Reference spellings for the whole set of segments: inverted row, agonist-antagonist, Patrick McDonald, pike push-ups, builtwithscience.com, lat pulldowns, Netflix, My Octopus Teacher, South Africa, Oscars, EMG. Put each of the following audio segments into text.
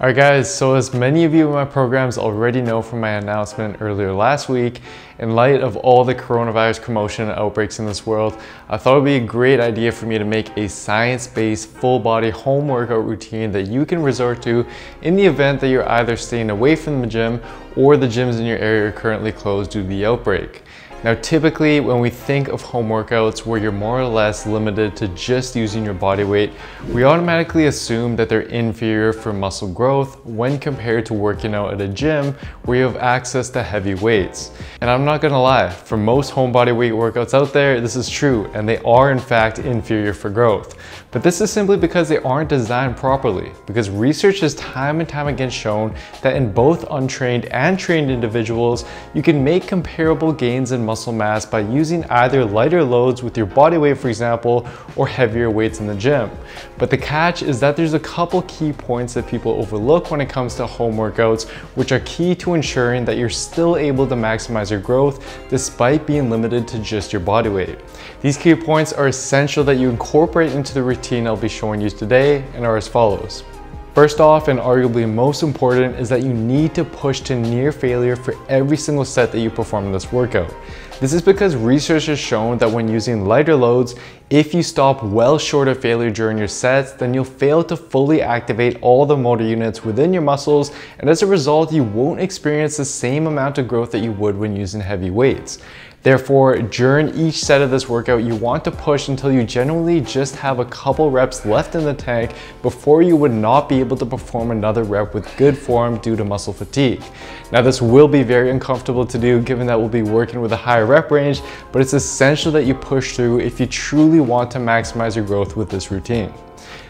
Alright guys, so as many of you in my programs already know from my announcement earlier last week, in light of all the coronavirus commotion and outbreaks in this world, I thought it would be a great idea for me to make a science-based full-body home workout routine that you can resort to in the event that you're either staying away from the gym or the gyms in your area are currently closed due to the outbreak. Now typically when we think of home workouts where you're more or less limited to just using your body weight, we automatically assume that they're inferior for muscle growth when compared to working out at a gym where you have access to heavy weights. And I'm not gonna lie, for most home body weight workouts out there, this is true and they are in fact inferior for growth. But this is simply because they aren't designed properly, because research has time and time again shown that in both untrained and trained individuals, you can make comparable gains in muscle mass by using either lighter loads with your body weight, for example, or heavier weights in the gym. But the catch is that there's a couple key points that people overlook when it comes to home workouts, which are key to ensuring that you're still able to maximize your growth despite being limited to just your body weight. These key points are essential that you incorporate into the routine I'll be showing you today and are as follows. First off, and arguably most important, is that you need to push to near failure for every single set that you perform in this workout. This is because research has shown that when using lighter loads, if you stop well short of failure during your sets, then you'll fail to fully activate all the motor units within your muscles, and as a result, you won't experience the same amount of growth that you would when using heavy weights. Therefore, during each set of this workout, you want to push until you generally just have a couple reps left in the tank before you would not be able to perform another rep with good form due to muscle fatigue. Now, this will be very uncomfortable to do given that we'll be working with a higher rep range, but it's essential that you push through if you truly want to maximize your growth with this routine.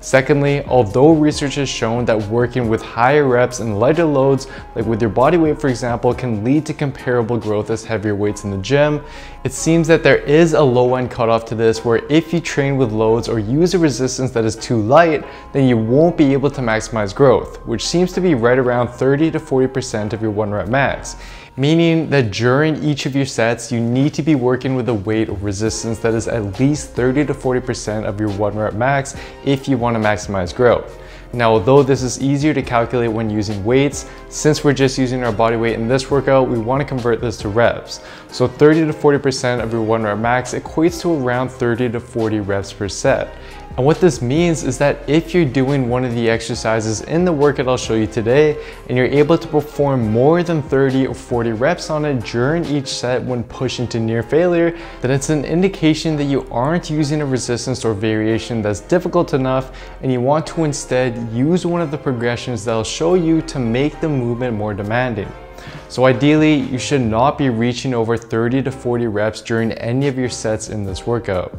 Secondly, although research has shown that working with higher reps and lighter loads, like with your body weight for example, can lead to comparable growth as heavier weights in the gym, it seems that there is a low end cutoff to this where if you train with loads or use a resistance that is too light, then you won't be able to maximize growth, which seems to be right around 30 to 40% of your one rep max. Meaning that during each of your sets, you need to be working with a weight or resistance that is at least 30 to 40% of your one rep max if you want to maximize growth. Now, although this is easier to calculate when using weights, since we're just using our body weight in this workout, we want to convert this to reps. So 30 to 40% of your one rep max equates to around 30 to 40 reps per set. And what this means is that if you're doing one of the exercises in the workout I'll show you today, and you're able to perform more than 30 or 40 reps on it during each set when pushing to near failure, then it's an indication that you aren't using a resistance or variation that's difficult enough, and you want to instead use one of the progressions that I'll show you to make the movement more demanding. So ideally, you should not be reaching over 30 to 40 reps during any of your sets in this workout.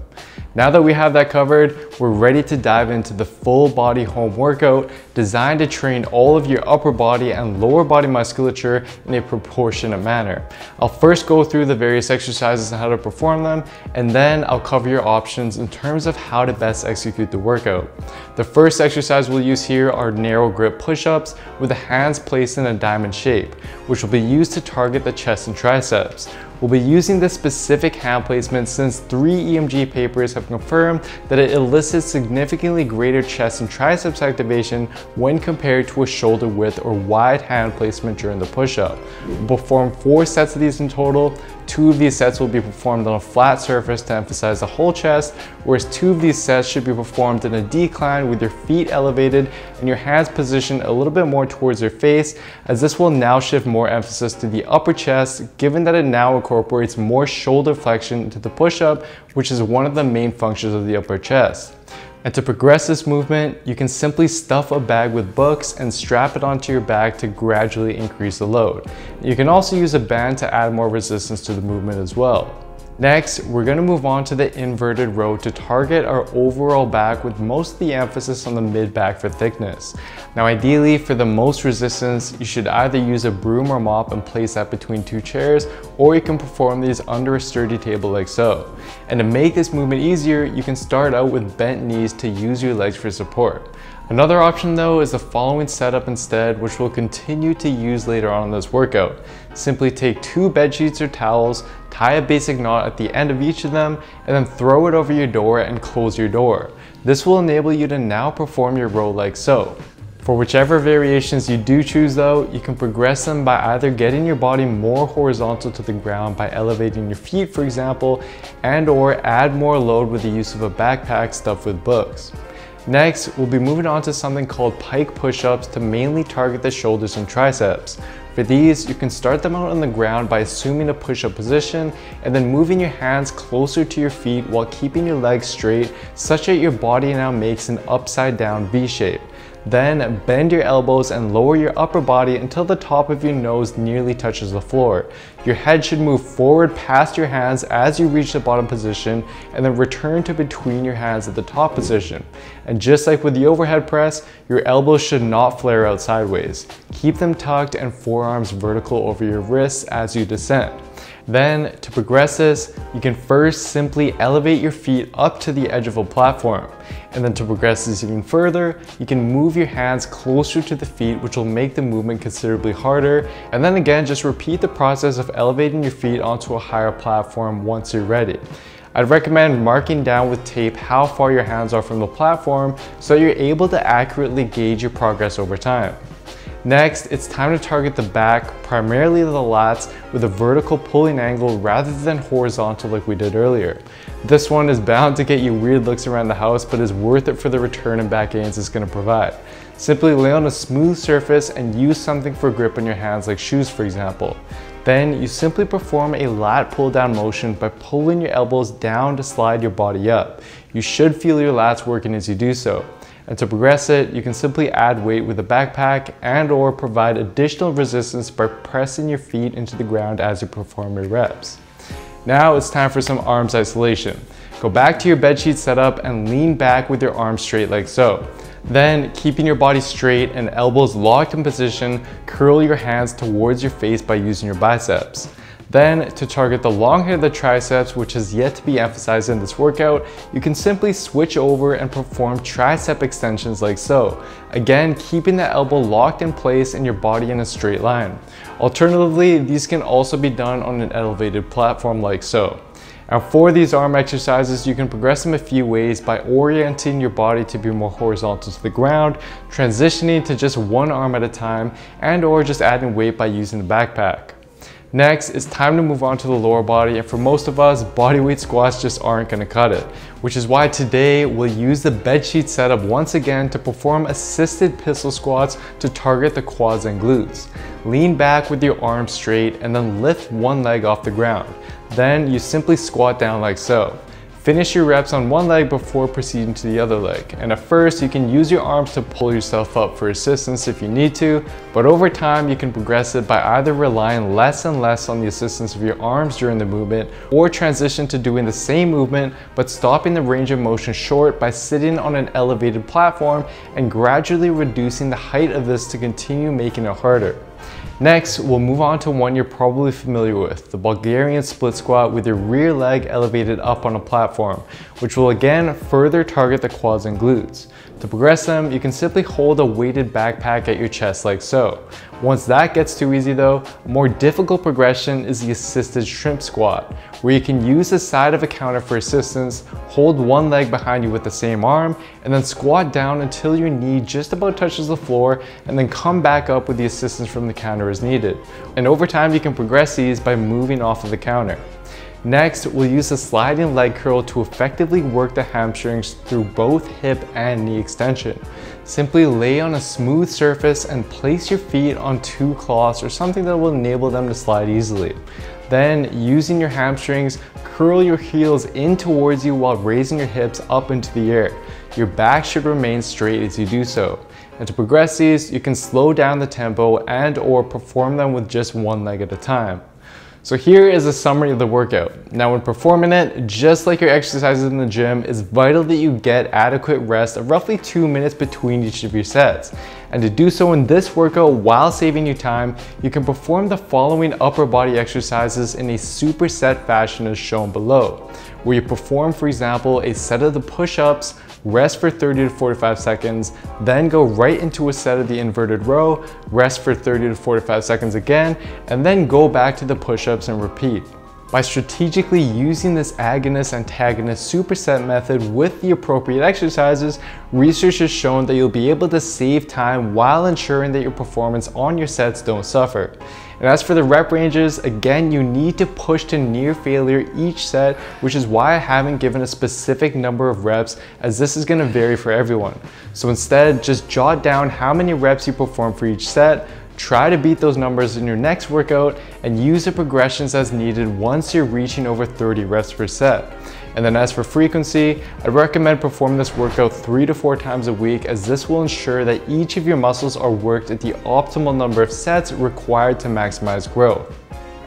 Now that we have that covered, we're ready to dive into the full body home workout designed to train all of your upper body and lower body musculature in a proportionate manner. I'll first go through the various exercises and how to perform them, and then I'll cover your options in terms of how to best execute the workout. The first exercise we'll use here are narrow grip push-ups with the hands placed in a diamond shape, which will be used to target the chest and triceps. We'll be using this specific hand placement since 3 EMG papers have confirmed that it elicits significantly greater chest and triceps activation when compared to a shoulder width or wide hand placement during the push-up. We'll perform 4 sets of these in total. 2 of these sets will be performed on a flat surface to emphasize the whole chest, whereas 2 of these sets should be performed in a decline with your feet elevated and your hands positioned a little bit more towards your face, as this will now shift more emphasis to the upper chest given that it now incorporates more shoulder flexion into the push-up, which is one of the main functions of the upper chest. And to progress this movement, you can simply stuff a bag with books and strap it onto your back to gradually increase the load. You can also use a band to add more resistance to the movement as well. Next, we're going to move on to the inverted row to target our overall back with most of the emphasis on the mid-back for thickness. Now ideally, for the most resistance, you should either use a broom or mop and place that between 2 chairs, or you can perform these under a sturdy table like so. And to make this movement easier, you can start out with bent knees to use your legs for support. Another option though is the following setup instead, which we'll continue to use later on in this workout. Simply take 2 bed sheets or towels, tie a basic knot at the end of each of them, and then throw it over your door and close your door. This will enable you to now perform your row like so. For whichever variations you do choose though, you can progress them by either getting your body more horizontal to the ground by elevating your feet, for example, and or add more load with the use of a backpack stuffed with books. Next, we'll be moving on to something called pike push-ups to mainly target the shoulders and triceps. For these, you can start them out on the ground by assuming a push-up position and then moving your hands closer to your feet while keeping your legs straight such that your body now makes an upside-down V shape. Then bend your elbows and lower your upper body until the top of your nose nearly touches the floor. Your head should move forward past your hands as you reach the bottom position and then return to between your hands at the top position. And just like with the overhead press, your elbows should not flare out sideways. Keep them tucked and forearms vertical over your wrists as you descend. Then, to progress this, you can first simply elevate your feet up to the edge of a platform. And then to progress this even further, you can move your hands closer to the feet, which will make the movement considerably harder. And then again, just repeat the process of elevating your feet onto a higher platform once you're ready. I'd recommend marking down with tape how far your hands are from the platform so you're able to accurately gauge your progress over time. Next, it's time to target the back, primarily the lats, with a vertical pulling angle rather than horizontal like we did earlier. This one is bound to get you weird looks around the house, but is worth it for the return and back gains it's going to provide. Simply lay on a smooth surface and use something for grip on your hands, like shoes for example. Then you simply perform a lat pull down motion by pulling your elbows down to slide your body up. You should feel your lats working as you do so. And to progress it, you can simply add weight with a backpack and or provide additional resistance by pressing your feet into the ground as you perform your reps. Now it's time for some arms isolation. Go back to your bedsheet setup and lean back with your arms straight like so. Then, keeping your body straight and elbows locked in position, curl your hands towards your face by using your biceps. Then, to target the long head of the triceps, which is yet to be emphasized in this workout, you can simply switch over and perform tricep extensions like so. Again, keeping the elbow locked in place and your body in a straight line. Alternatively, these can also be done on an elevated platform like so. And for these arm exercises, you can progress them a few ways by orienting your body to be more horizontal to the ground, transitioning to just one arm at a time, and or just adding weight by using the backpack. Next, it's time to move on to the lower body, and for most of us, bodyweight squats just aren't going to cut it, which is why today we'll use the bedsheet setup once again to perform assisted pistol squats to target the quads and glutes. Lean back with your arms straight and then lift one leg off the ground. Then you simply squat down like so. Finish your reps on one leg before proceeding to the other leg. And at first, you can use your arms to pull yourself up for assistance if you need to, but over time, you can progress it by either relying less and less on the assistance of your arms during the movement, or transition to doing the same movement, but stopping the range of motion short by sitting on an elevated platform and gradually reducing the height of this to continue making it harder. Next, we'll move on to one you're probably familiar with, the Bulgarian split squat with your rear leg elevated up on a platform, which will again further target the quads and glutes. To progress them, you can simply hold a weighted backpack at your chest like so. Once that gets too easy though, a more difficult progression is the assisted shrimp squat, where you can use the side of a counter for assistance, hold one leg behind you with the same arm, and then squat down until your knee just about touches the floor, and then come back up with the assistance from the counter as needed. And over time, you can progress these by moving off of the counter. Next, we'll use a sliding leg curl to effectively work the hamstrings through both hip and knee extension. Simply lay on a smooth surface and place your feet on two cloths or something that will enable them to slide easily. Then, using your hamstrings, curl your heels in towards you while raising your hips up into the air. Your back should remain straight as you do so. And to progress these, you can slow down the tempo and or perform them with just one leg at a time. So here is a summary of the workout. Now when performing it, just like your exercises in the gym, it's vital that you get adequate rest of roughly 2 minutes between each of your sets. And to do so in this workout while saving you time, you can perform the following upper body exercises in a superset fashion as shown below, where you perform, for example, a set of the push-ups, rest for 30 to 45 seconds, then go right into a set of the inverted row, rest for 30 to 45 seconds again, and then go back to the push-ups and repeat. By strategically using this agonist-antagonist superset method with the appropriate exercises, research has shown that you'll be able to save time while ensuring that your performance on your sets don't suffer. And as for the rep ranges, again, you need to push to near failure each set, which is why I haven't given a specific number of reps, as this is going to vary for everyone. So instead, just jot down how many reps you perform for each set, try to beat those numbers in your next workout, and use the progressions as needed once you're reaching over 30 reps per set. And then as for frequency, I'd recommend performing this workout 3 to 4 times a week, as this will ensure that each of your muscles are worked at the optimal number of sets required to maximize growth.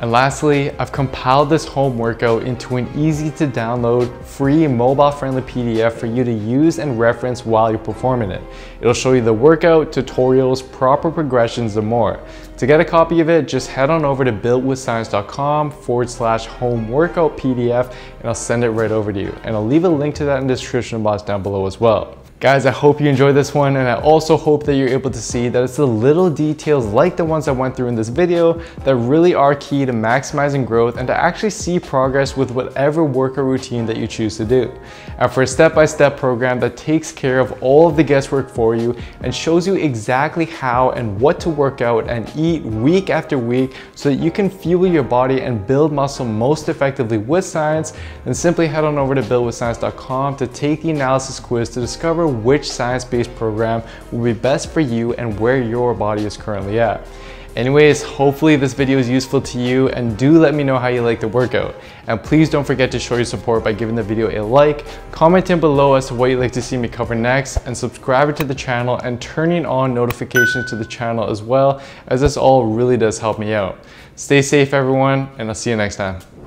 And lastly, I've compiled this home workout into an easy to download, free, mobile friendly PDF for you to use and reference while you're performing it. It'll show you the workout, tutorials, proper progressions, and more. To get a copy of it, just head on over to builtwithscience.com/home-workout-PDF and I'll send it right over to you. And I'll leave a link to that in the description box down below as well. Guys, I hope you enjoyed this one, and I also hope that you're able to see that it's the little details like the ones I went through in this video that really are key to maximizing growth and to actually see progress with whatever workout routine that you choose to do. And for a step-by-step program that takes care of all of the guesswork for you and shows you exactly how and what to work out and eat week after week so that you can fuel your body and build muscle most effectively with science, then simply head on over to builtwithscience.com to take the analysis quiz to discover which science-based program will be best for you and where your body is currently at. Anyways, hopefully this video is useful to you, and do let me know how you like the workout. And please don't forget to show your support by giving the video a like, commenting below as to what you'd like to see me cover next, and subscribing to the channel and turning on notifications to the channel as well, as this all really does help me out. Stay safe everyone, and I'll see you next time.